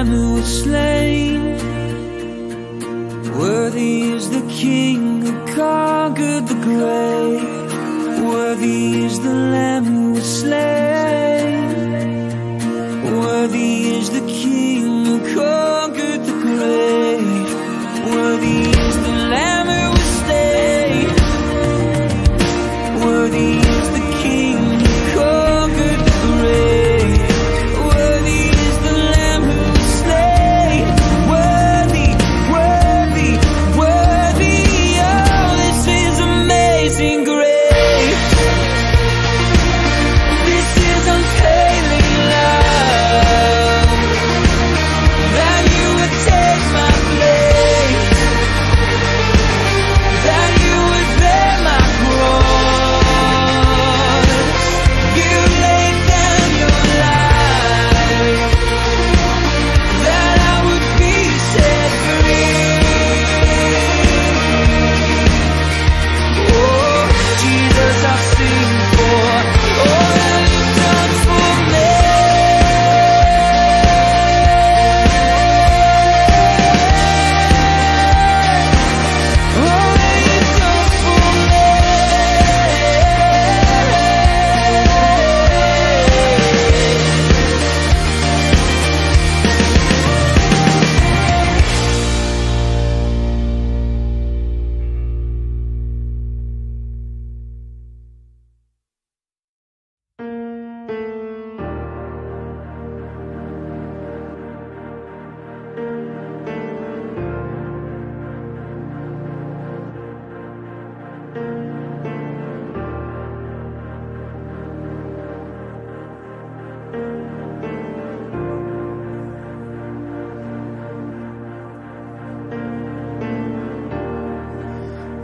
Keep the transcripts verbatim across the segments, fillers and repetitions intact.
Lamb who was slain. Worthy is the King who conquered the grave. Worthy is the Lamb who was slain. Worthy is the King who conquered the grave. Worthy is the Lamb who was slain. Worthy is the King who conquered the grave.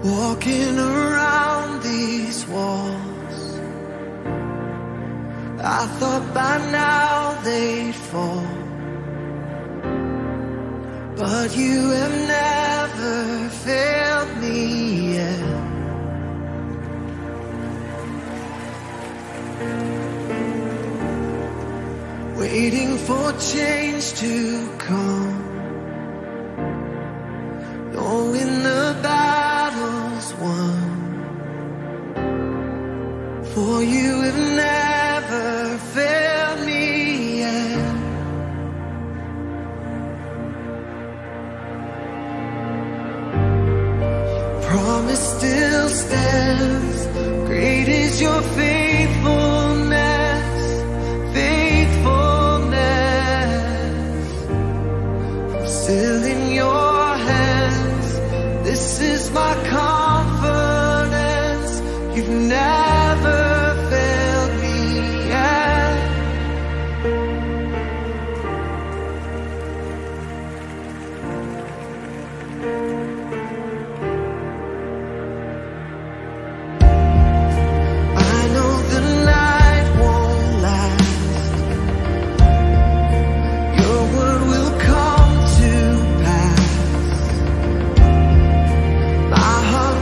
Walking around these walls, I thought by now they'd fall, but you have never failed me yet. Waiting for change to come, knowing the battle won, for you have never failed me yet. Your promise still stands. Great is your faithfulness, faithfulness. I'm still in your hands. This is my call. You've never failed me yet. I know the night won't last. Your word will come to pass. My heart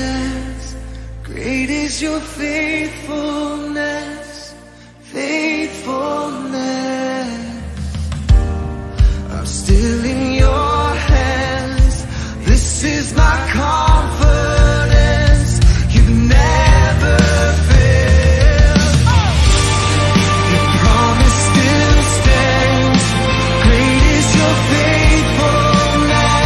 says, great is your faithfulness, faithfulness. I'm still in your hands. This is my confidence. You've never failed. Your promise still stands. Great is your faithfulness.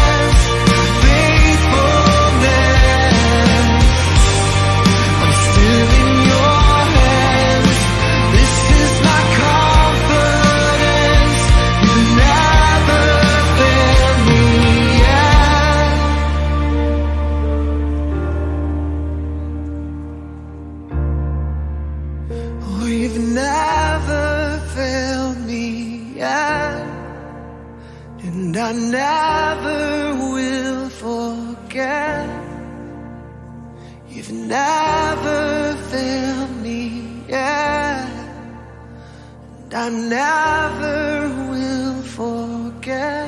I never will forget. You've never failed me yet, and I never will forget.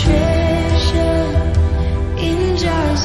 Treasure in jars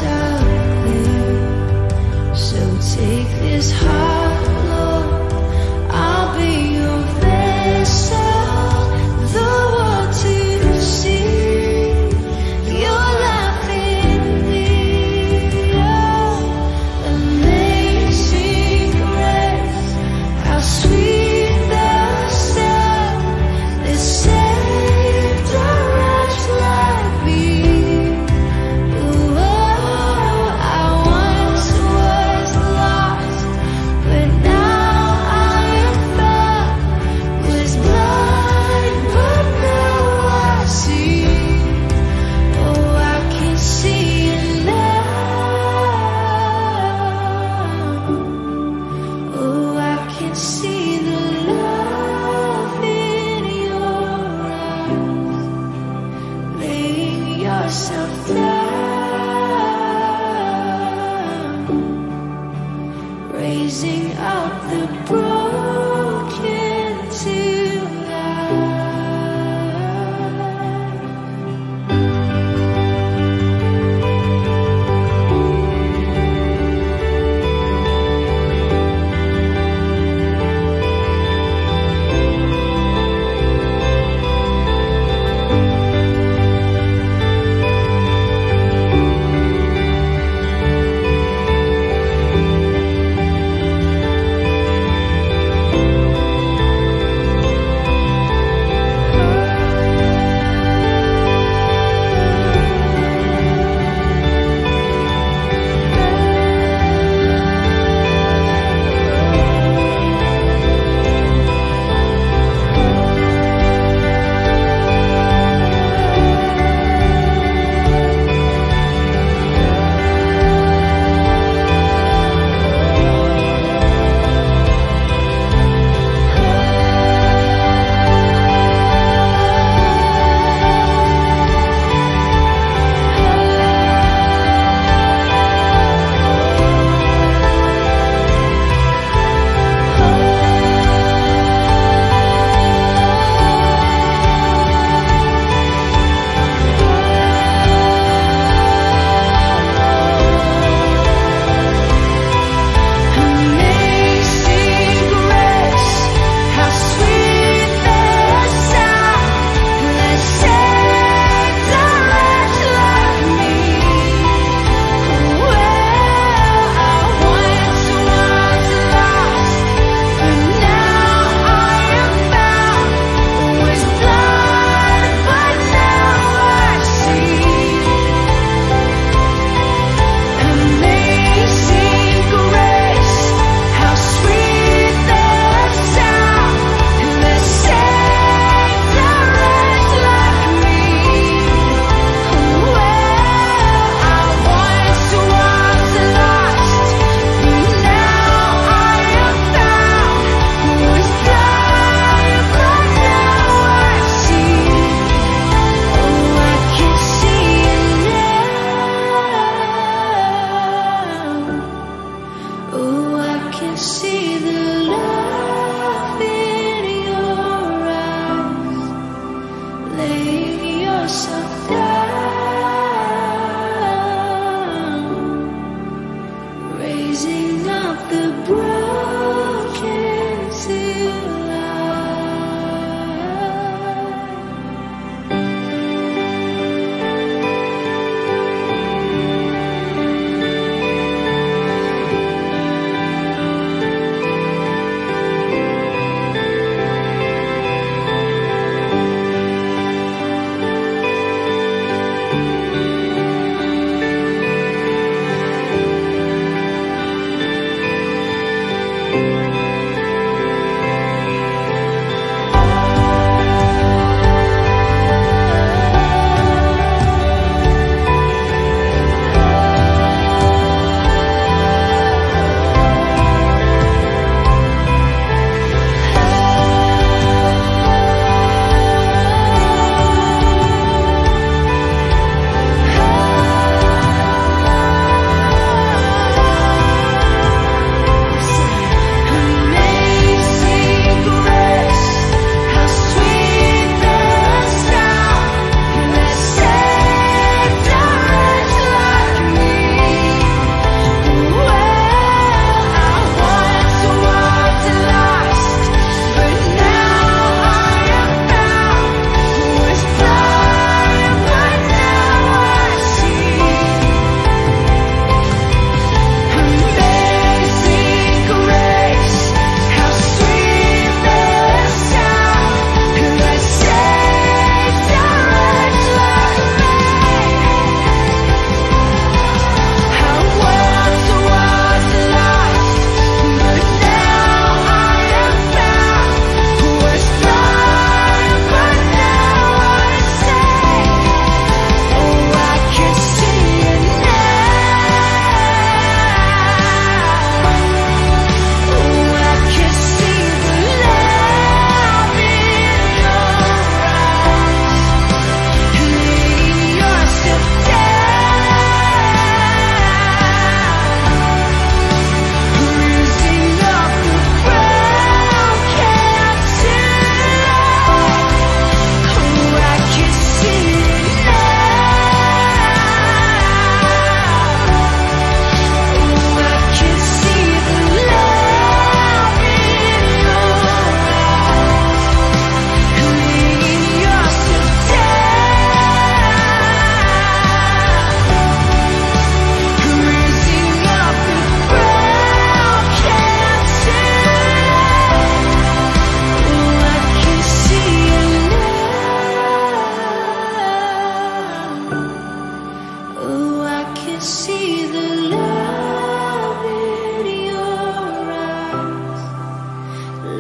see the love in your eyes,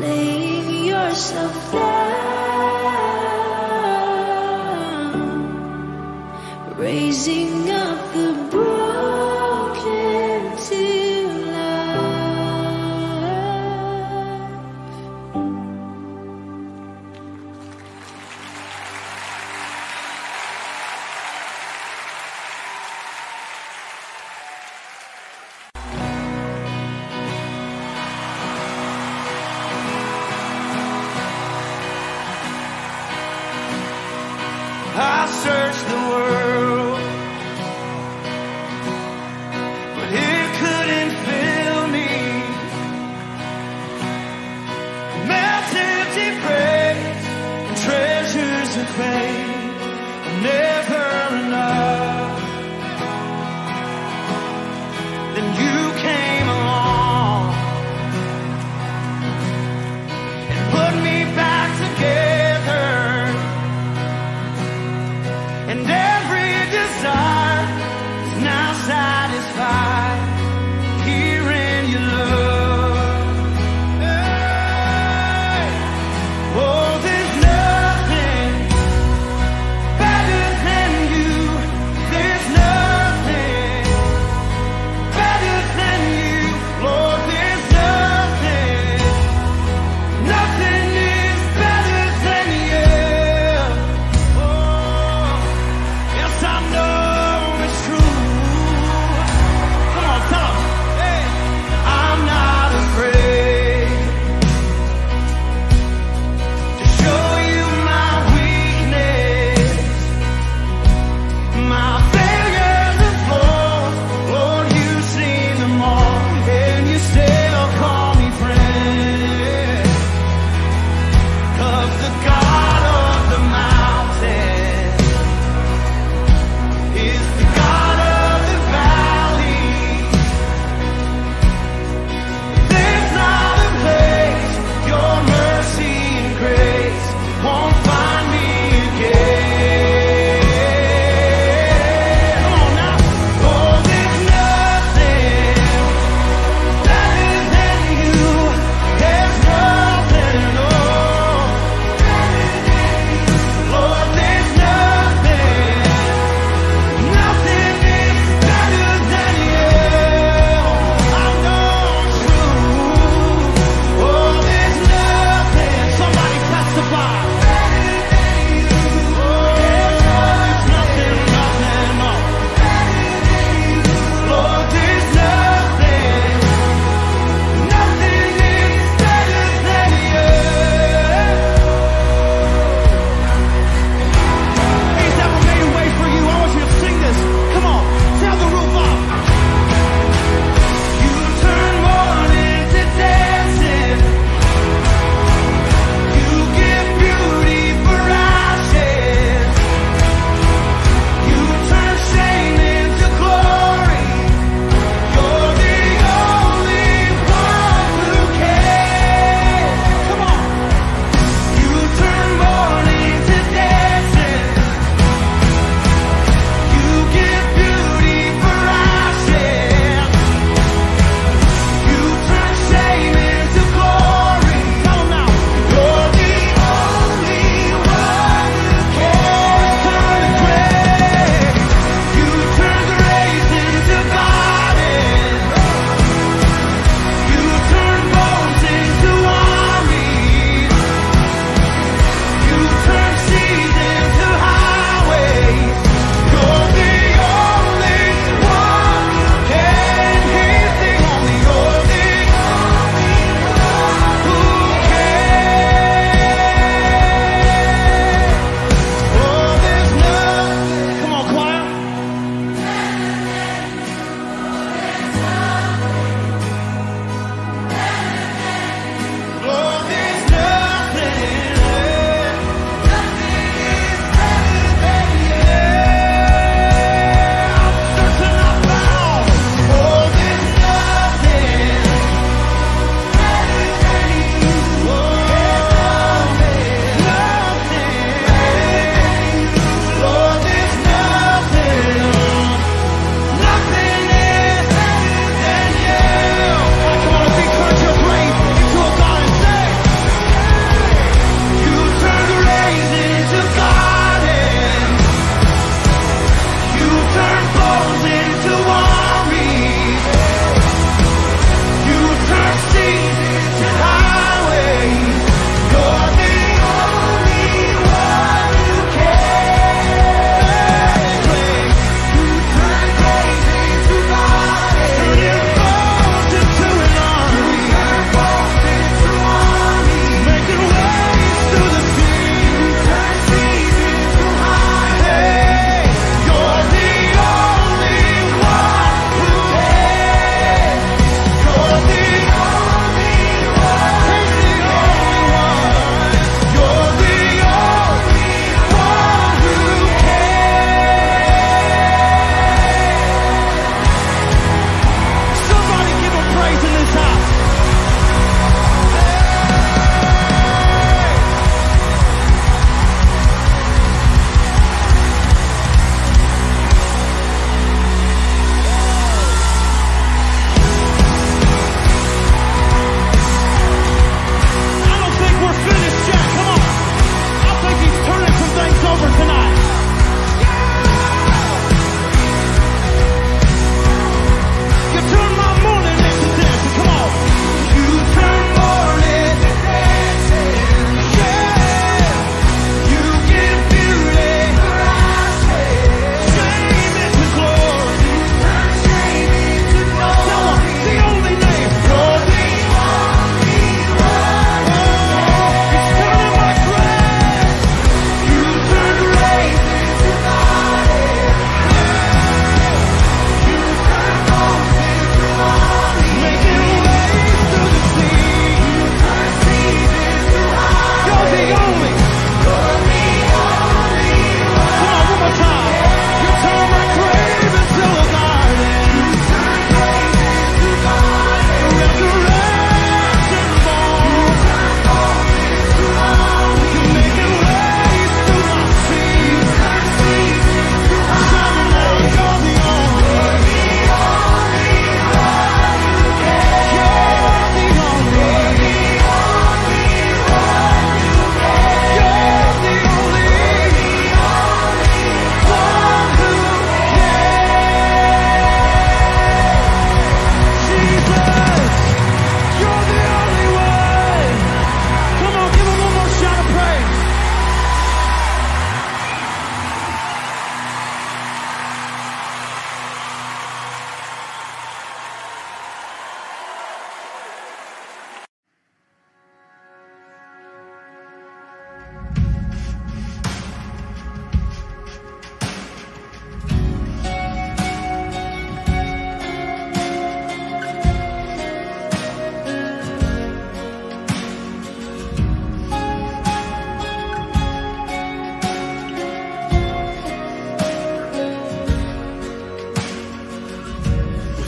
laying yourself down, raising up the broken to life.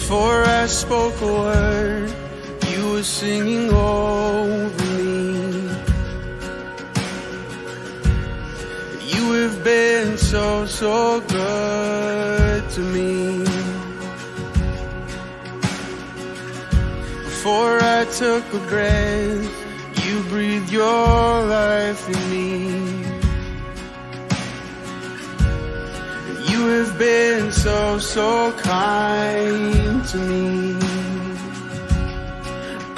before I spoke a word, you were singing over me. You have been so, so good to me. Before I took a breath, you breathed your life in me. You have been so, so kind to me.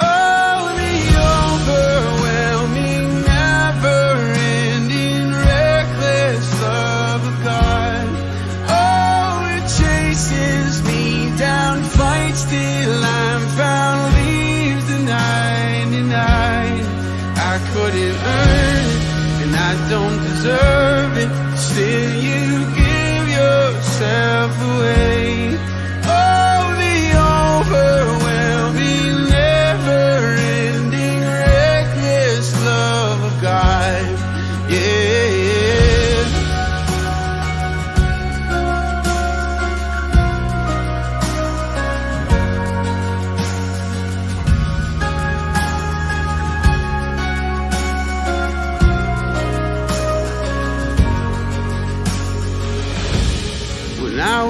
Oh, the overwhelming, never-ending, reckless love of God. Oh, it chases me down, fights till I'm found, leaves the ninety-nine. I couldn't earn it, and I don't deserve it, still you give yourself away. Oh, the overwhelming, never-ending, reckless love of God. Yeah,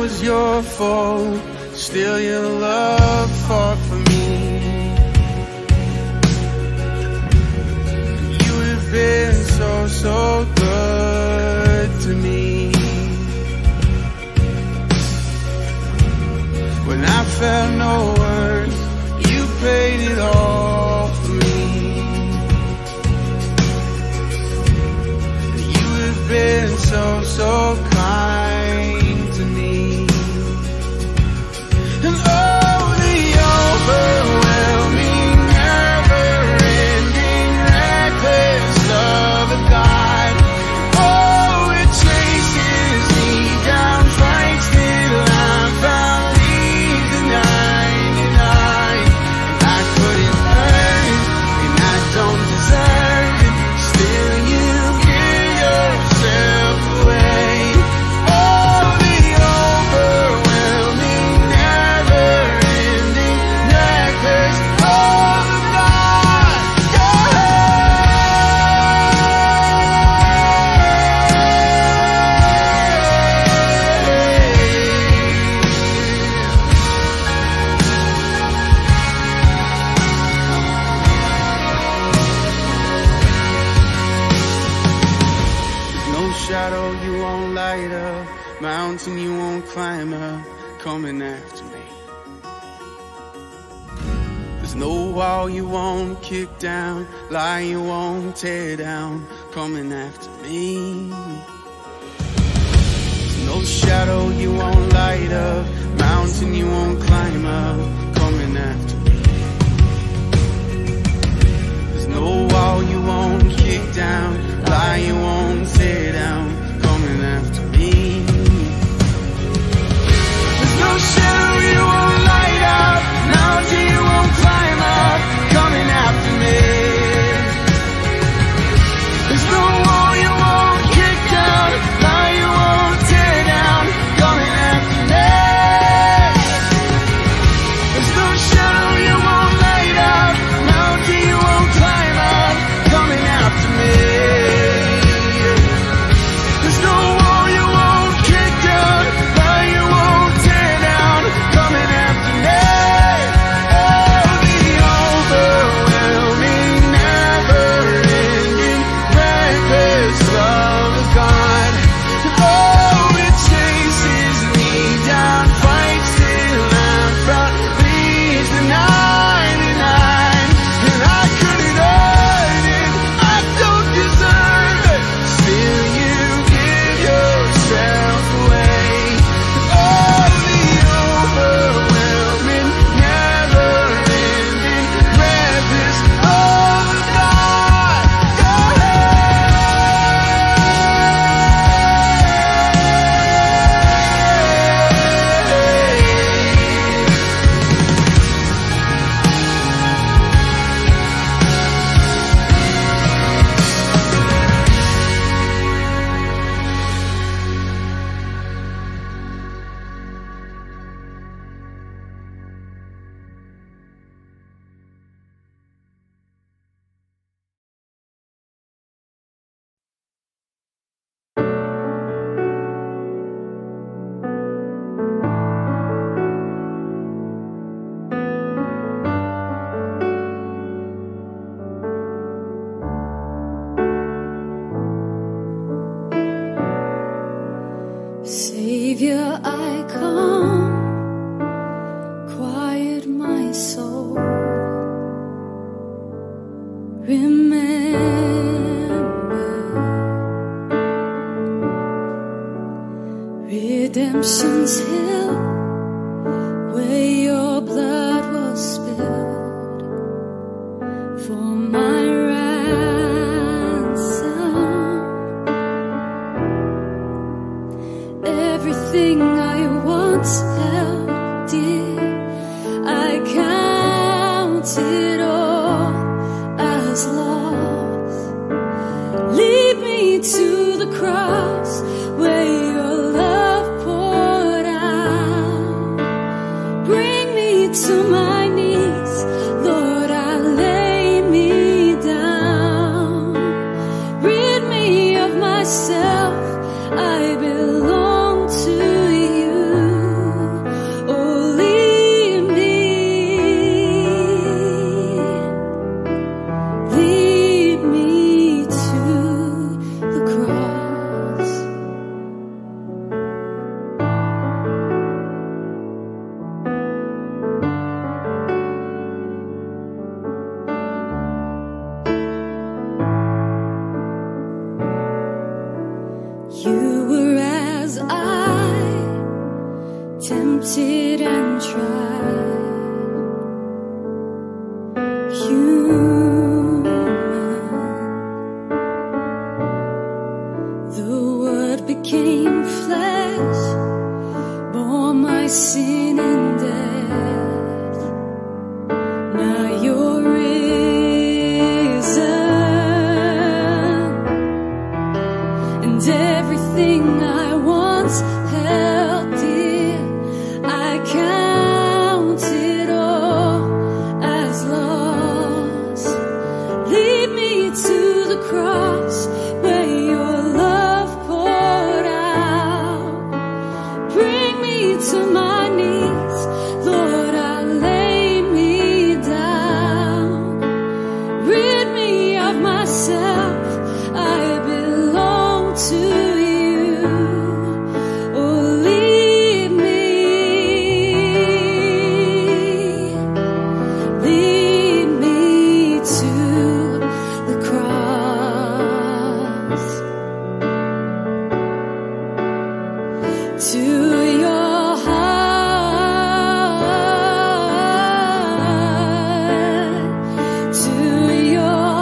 was your fault, still your love fought for me. You have been so, so good to me. When I felt no worth, you paid it all for me. You have been so, so kind to me. And oh, the overwhelm. Kick down, lie you won't tear down, coming after me. There's no shadow you won't light up, mountain you won't climb up, coming after me. There's no wall you won't kick down, lie you won't tear down, coming after me. There's no shadow you won't light up, mountain you won't climb up, coming after me. There's no wall you won't kick down, lie you won't tear down, coming after me. to my knees, Lord, I lay me down. Rid me of myself, I belong to you. Oh, lead me, lead me to the cross. You were as I, tempted and tried, human. The Word became flesh, bore my sin and death. Now you're risen, and death, everything I once held dear, I count it all as loss. Lead me to the cross where your love poured out. Bring me to my knees, Lord, I lay me down. Rid me of myself, I belong to you. To your heart, to your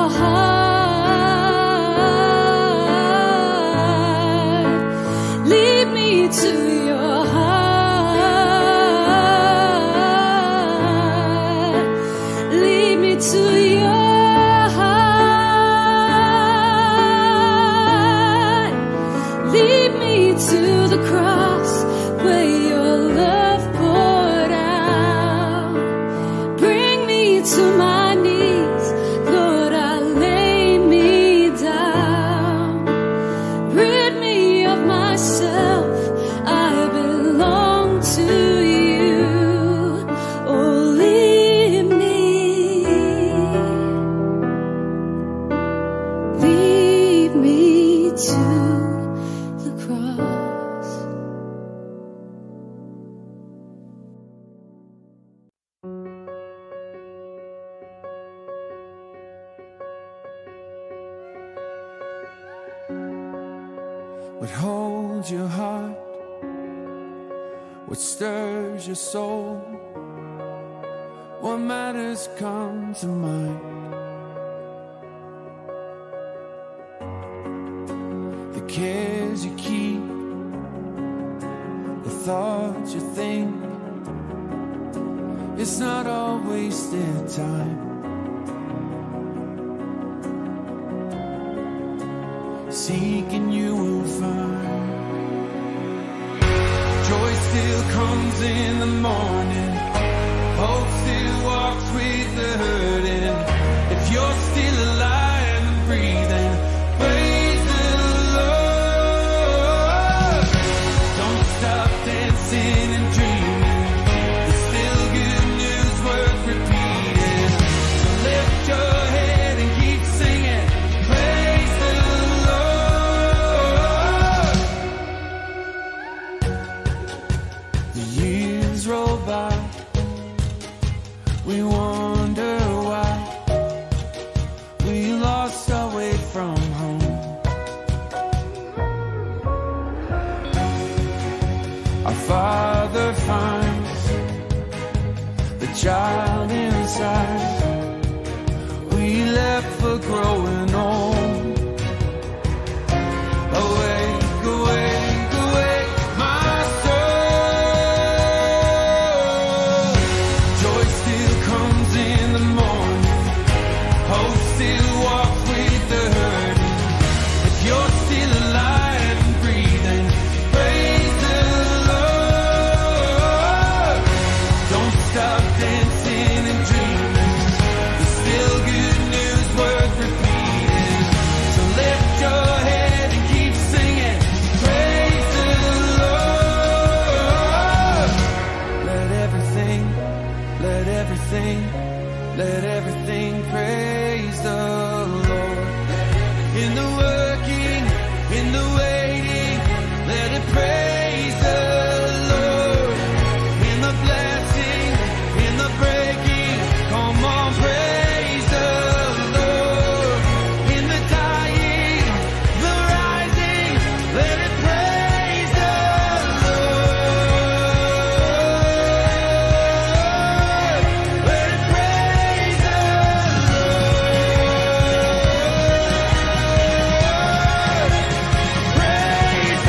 heart, lead me to your heart, lead me to your heart. To the cross where your love poured out. Bring me to my knees, Lord, I lay me down. Rid me of myself, I belong to you. Oh, lead me, lead me to the cross. What holds your heart? What stirs your soul? What matters come to mind? The cares you keep, the thoughts you think, it's not all wasted time. Seek and you will find. Joy still comes in the morning, hope still walks with the hurting. If you're still alive and breathing, praise the Lord. Don't stop dancing and dreaming, there's still good news worth repeating. So lift your head and keep singing, praise the Lord. Roll by, we wonder why we lost our way from home. Our Father finds the child inside we left for growing old. Awake, awake, stop. everything, let everything praise the Lord. In the working, in the waiting, let it praise the Lord. In the blessing, in the breaking, come on, praise the Lord. In the dying, the rising, let it praise the Lord. Let it praise the Lord. Praise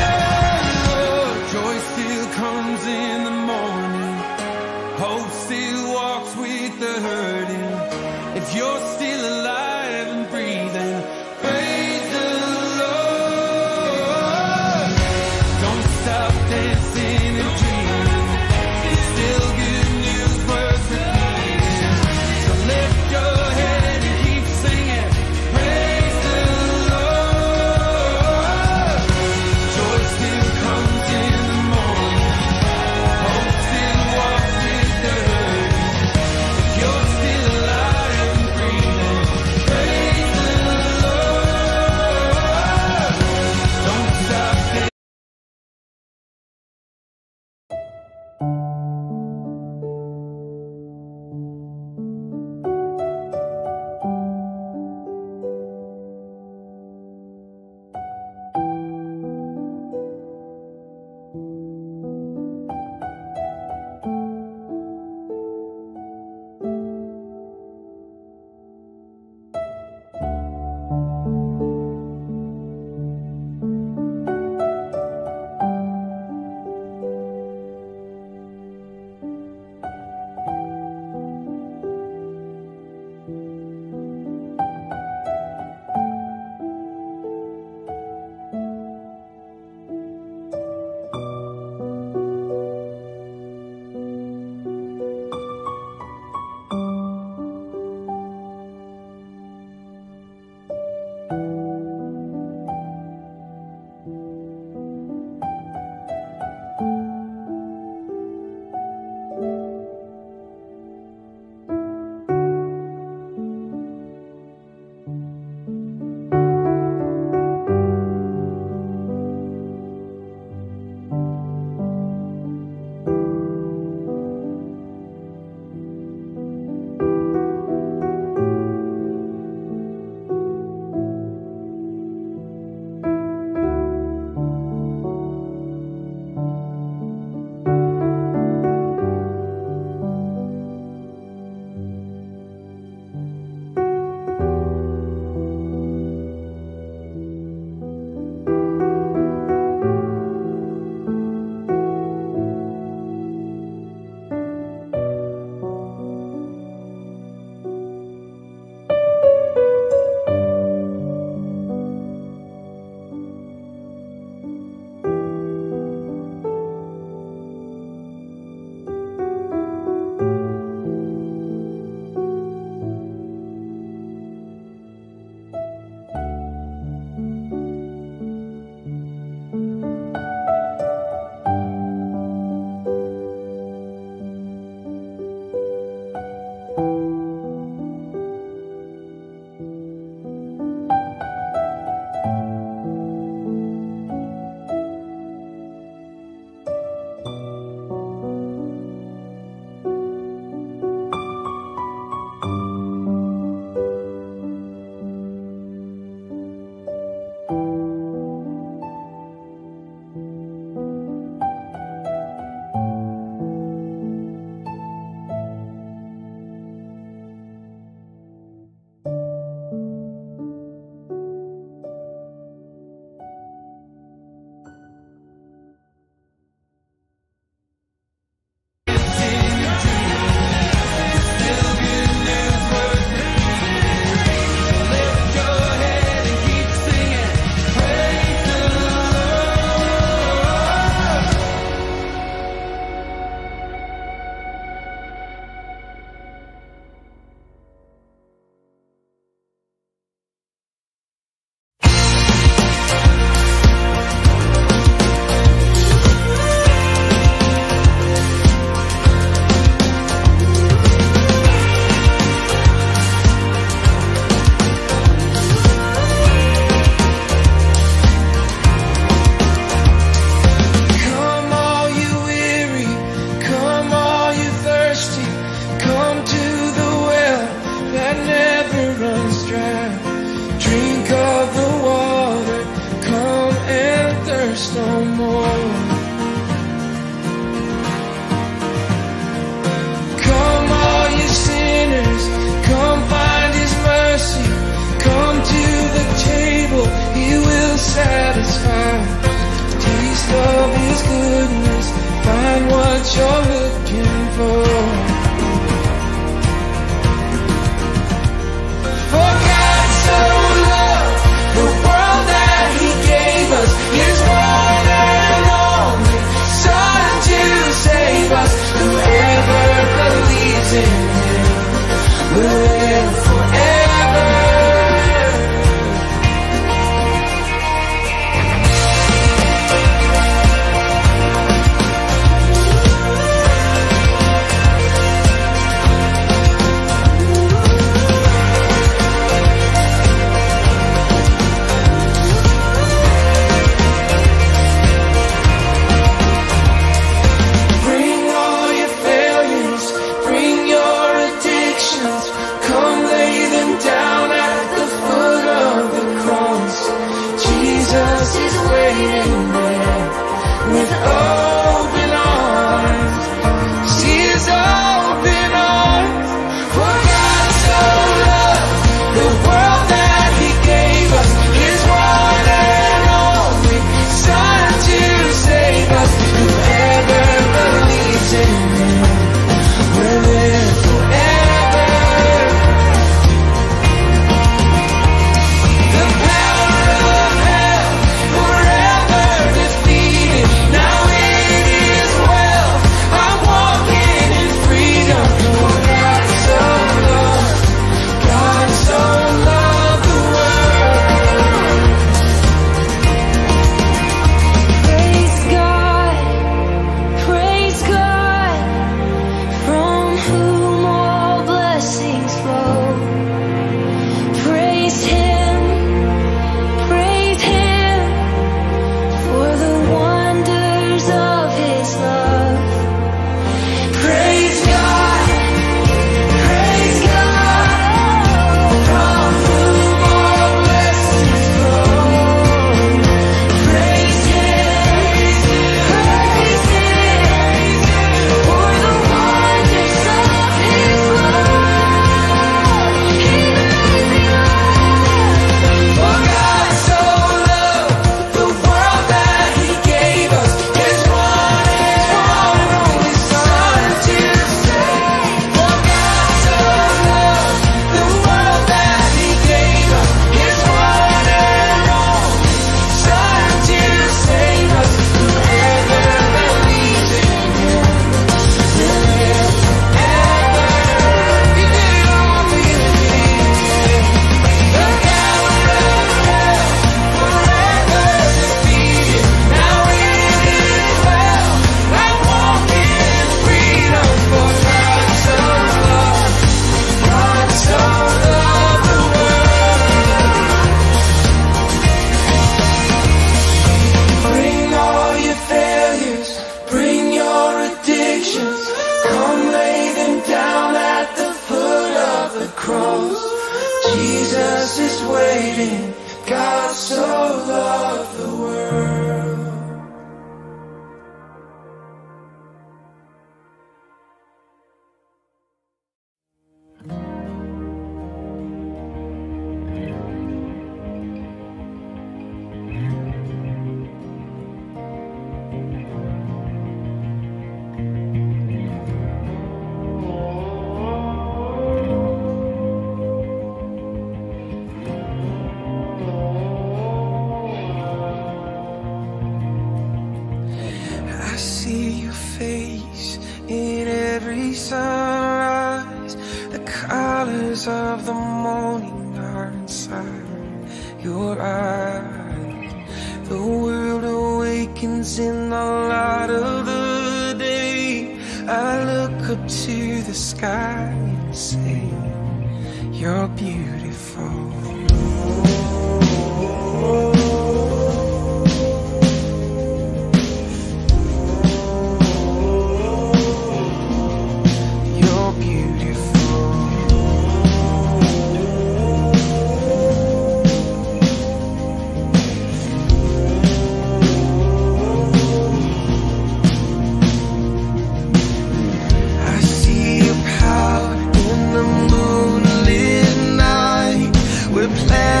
the Lord. Joy still comes in the morning. Hope still walks with the hurting. If you're still alive and breathing, praise the Lord. Don't stop dancing and dreaming. It's still good news worth repeating. So lift your head and keep singing. Praise the Lord. Joy still comes in the morning. Hope still walks with the hurting. You're still alive and breathing.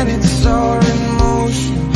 Planets are in motion.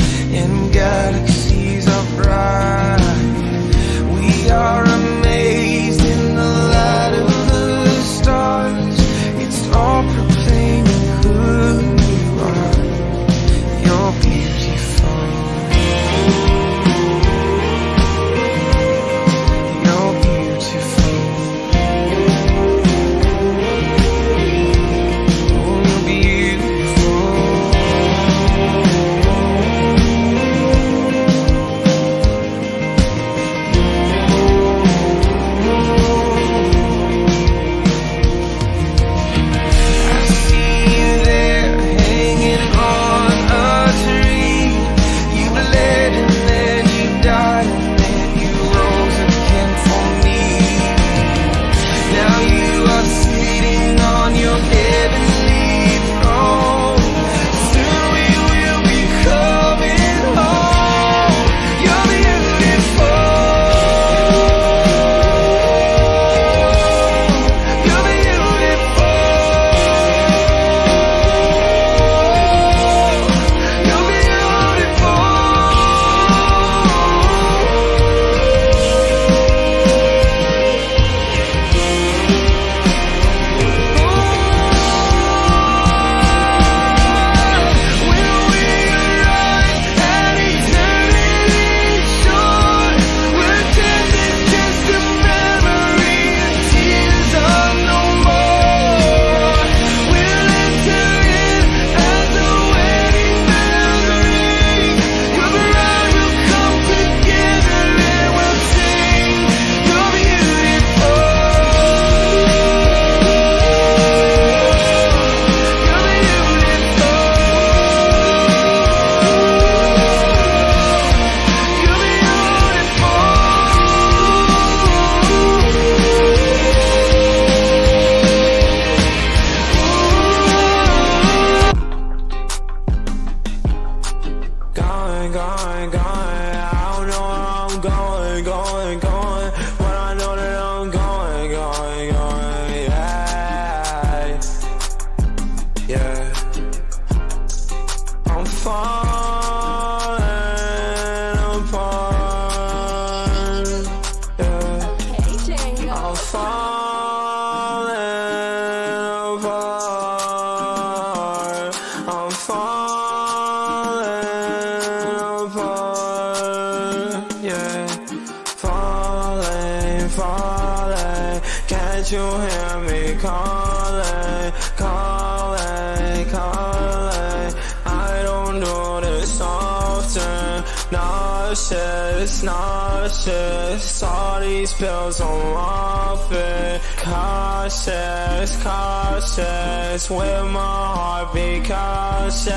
that you hear me calling, calling, calling. I don't do this often. Nauseous, nauseous. All these pills I'm off it. Cautious, cautious. With my heart be cautious.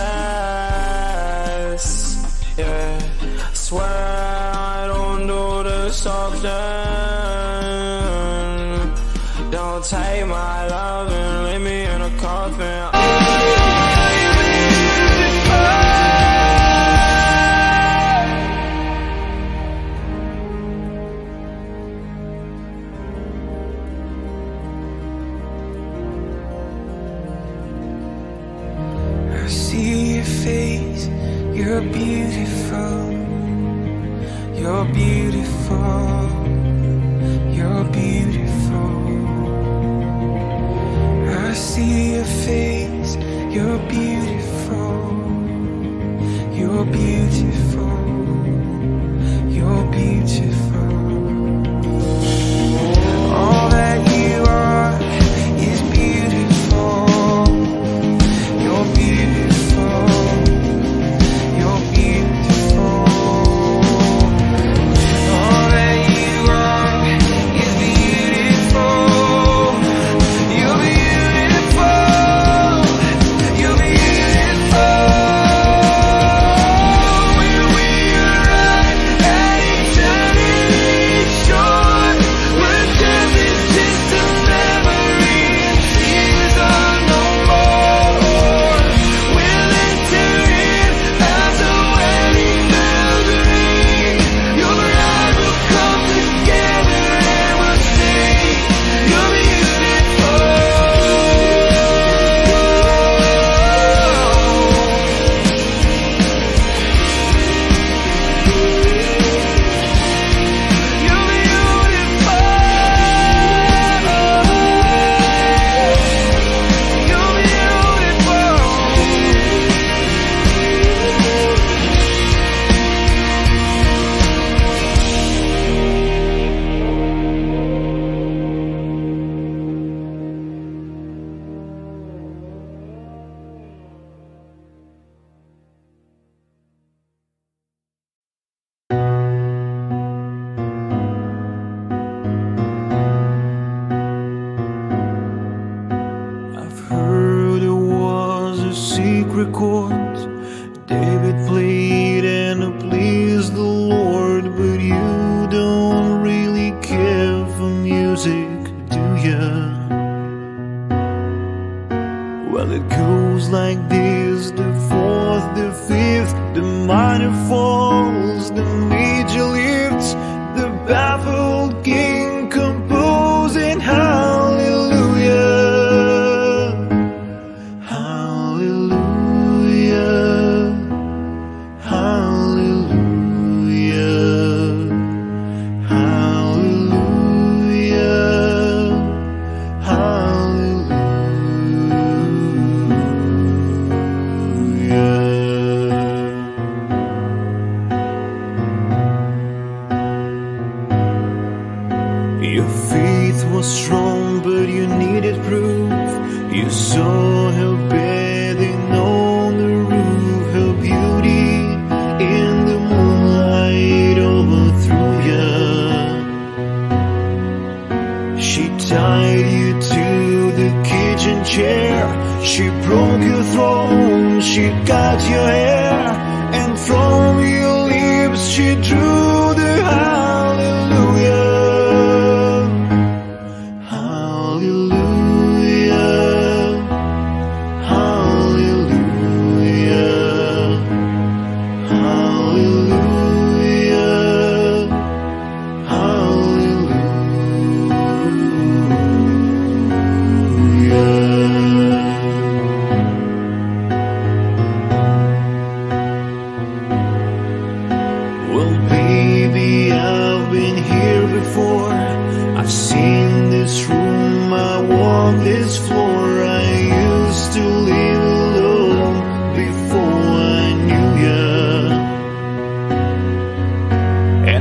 Yeah. I swear I don't do this often. Don't take my love and leave me in a coffin. I see your face, you're beautiful, you're beautiful, you're beautiful. I see your face, you're beautiful, you're beautiful, you're beautiful. All that you are is beautiful, you're beautiful.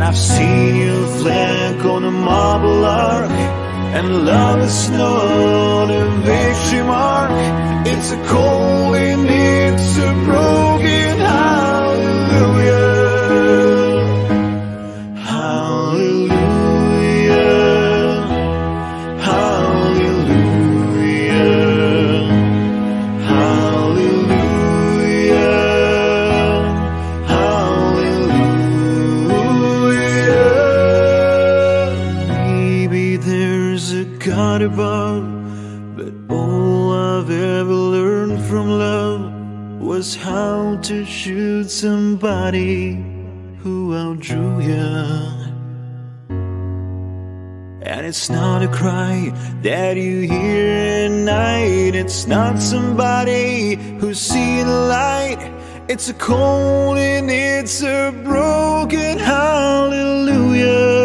I've seen your flag on a marble arch, and And love is not a victory mark, it's a call and it's a broken hallelujah. Hallelujah, hallelujah, hallelujah, hallelujah. Maybe there's a God above, but all I've ever learned from love was how to shoot somebody who outdrew you. And it's not a cry that you hear at night, it's not somebody who's seen a light, it's a cold and it's a broken hallelujah.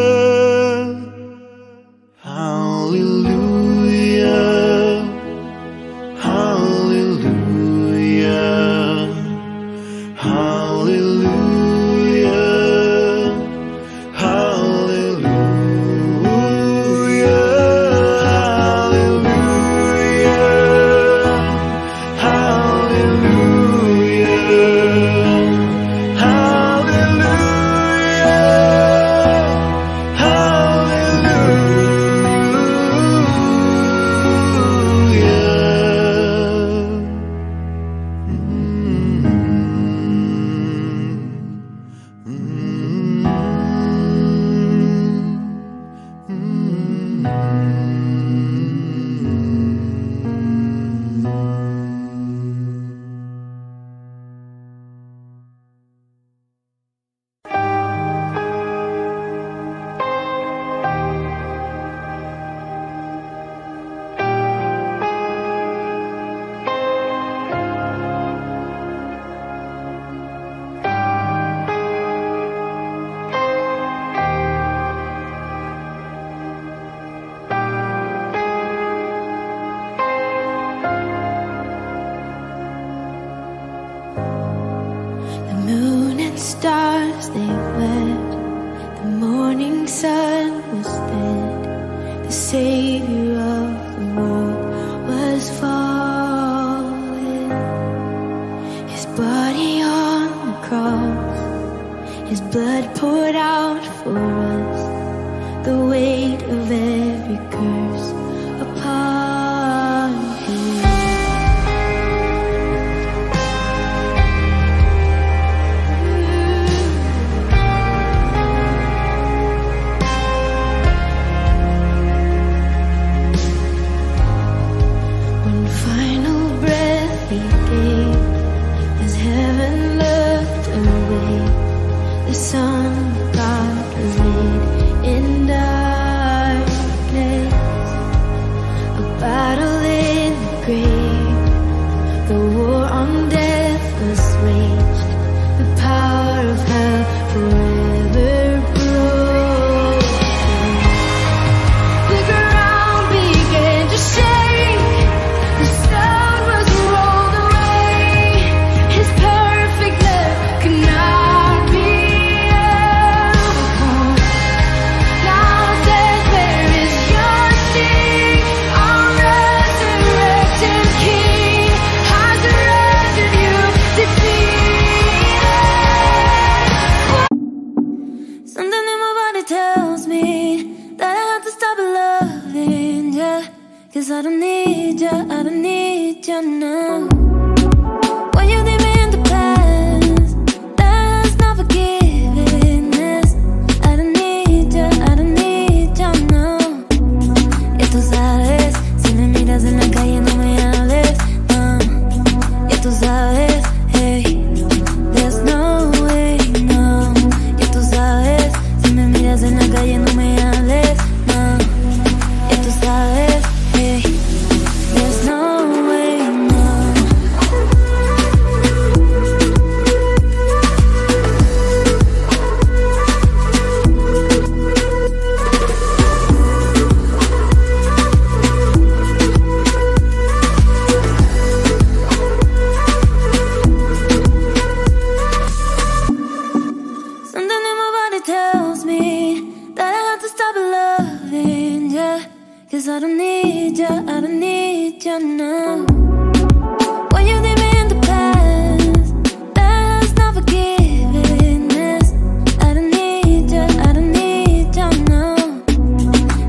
There's no way, no. canım. What you did me in the past, let us not forgive this. I don't need ya, I don't need ya, no.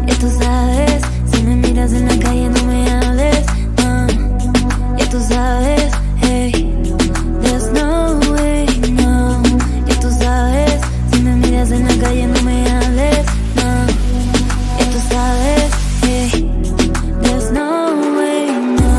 Ya tú sabes, si me miras en la calle no me hables, no. Ya tú sabes, hey, there's no way, no. Ya tú sabes, si me miras en la calle no me hables, no. Ya tú sabes, hey, there's no way, no.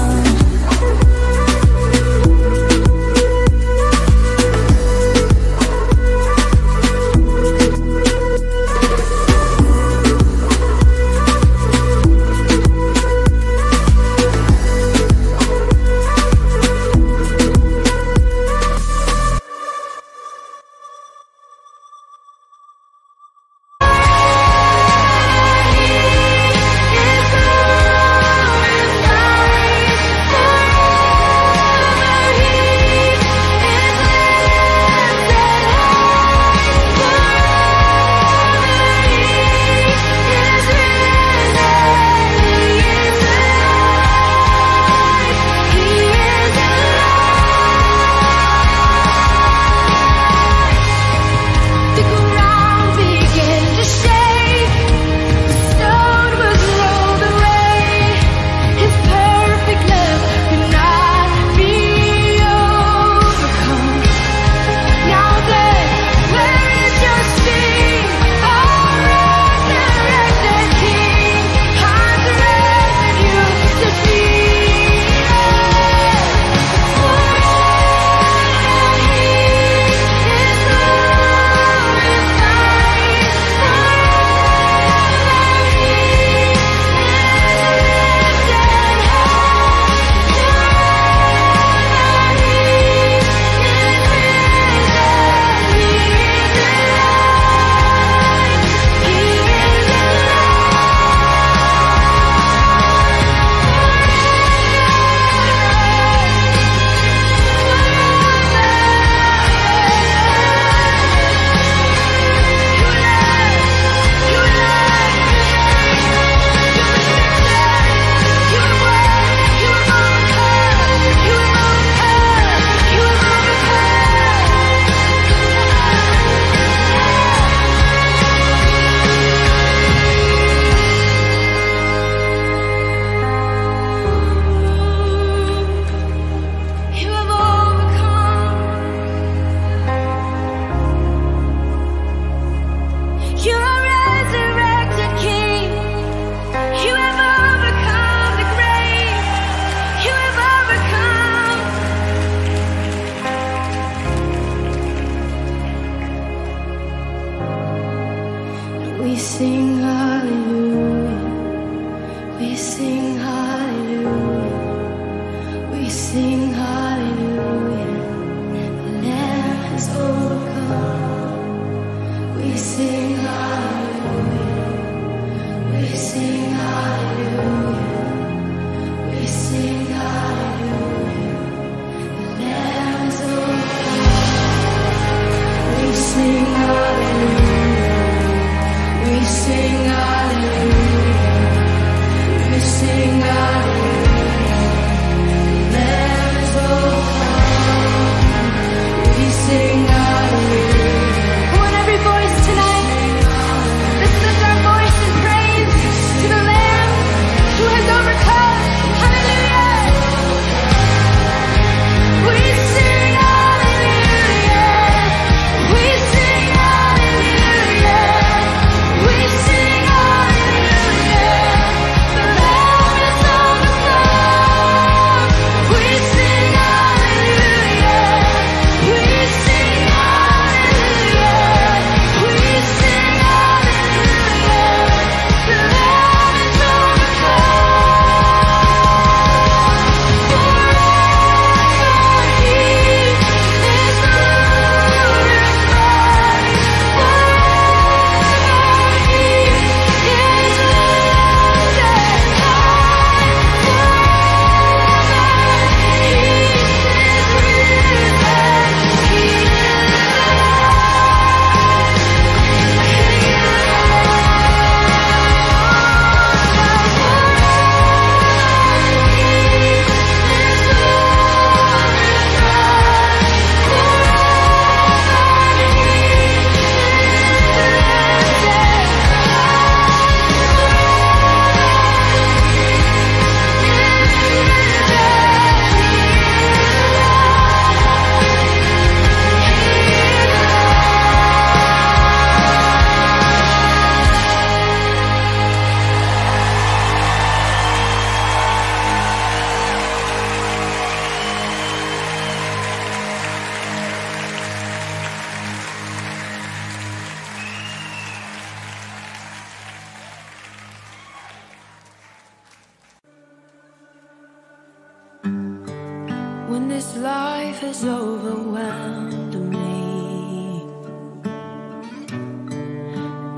When this life has overwhelmed me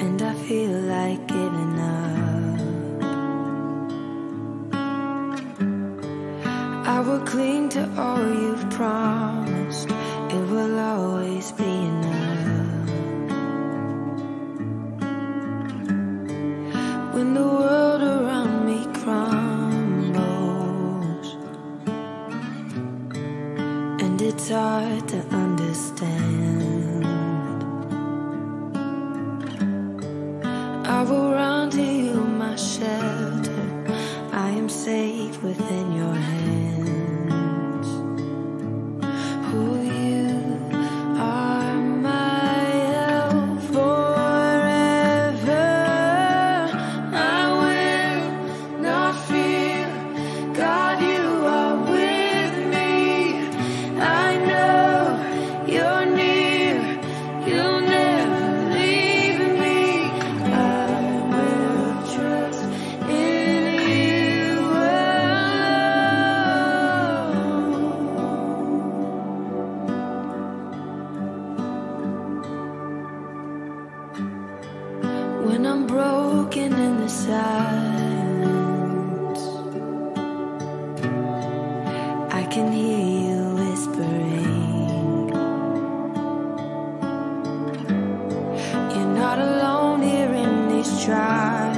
and I feel like giving up, I will cling to all you've promised. It will always be enough. When the world around me crumbles and it's hard to understand, I will run to you, my shelter. I am safe within your hands. Who try